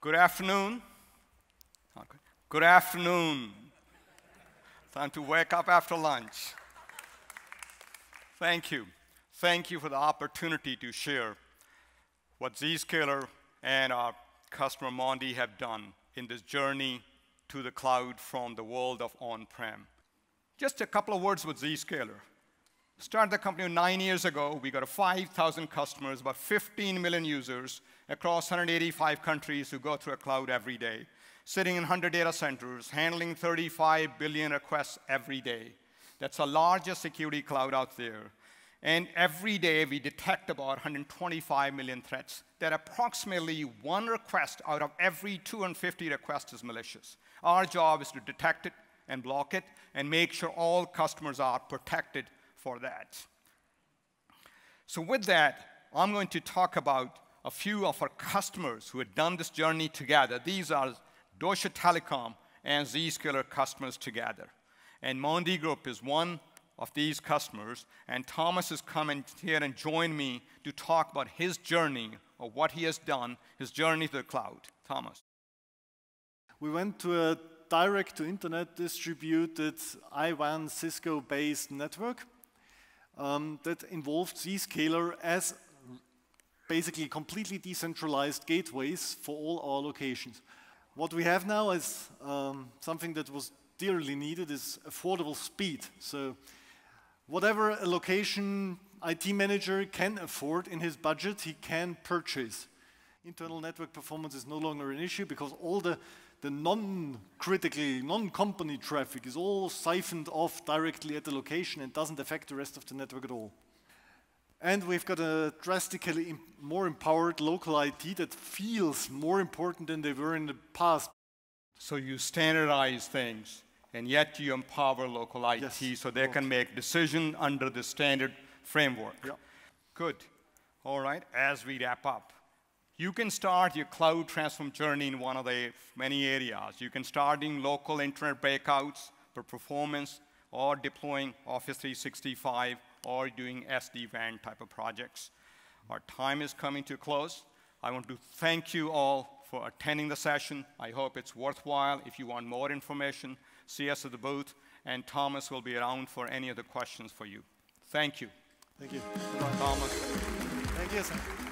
Good afternoon. Good afternoon. Time to wake up after lunch. Thank you. Thank you for the opportunity to share what Zscaler and our customer Mondi have done in this journey to the cloud from the world of on-prem. Just a couple of words with Zscaler. Started the company 9 years ago. We got 5,000 customers, about 15 million users across 185 countries who go through a cloud every day, sitting in 100 data centers, handling 35 billion requests every day. That's the largest security cloud out there. And every day, we detect about 125 million threats. That approximately one request out of every 250 requests is malicious. Our job is to detect it and block it and make sure all customers are protected for that. So with that, I'm going to talk about a few of our customers who have done this journey together. These are Deutsche Telekom and Zscaler customers together. And Mondi Group is one of these customers. And Thomas has come in here and joined me to talk about his journey of what he has done, his journey to the cloud. Thomas. We went to a direct-to-internet distributed I-WAN Cisco-based network. That involved Zscaler as basically completely decentralized gateways for all our locations. What we have now is something that was dearly needed is affordable speed. So whatever a location IT manager can afford in his budget, he can purchase. Internal network performance is no longer an issue because all the non-critical, non-company traffic is all siphoned off directly at the location and doesn't affect the rest of the network at all. And we've got a drastically more empowered local IT that feels more important than they were in the past. So you standardize things, and yet you empower local IT so they can make decisions under the standard framework. Yeah. Good. All right, as we wrap up. You can start your cloud transform journey in one of the many areas. You can start in local internet breakouts for performance or deploying Office 365 or doing SD-WAN type of projects. Our time is coming to a close. I want to thank you all for attending the session. I hope it's worthwhile. If you want more information, see us at the booth, and Thomas will be around for any other questions for you. Thank you. Thank you. Thomas. Thank you, sir.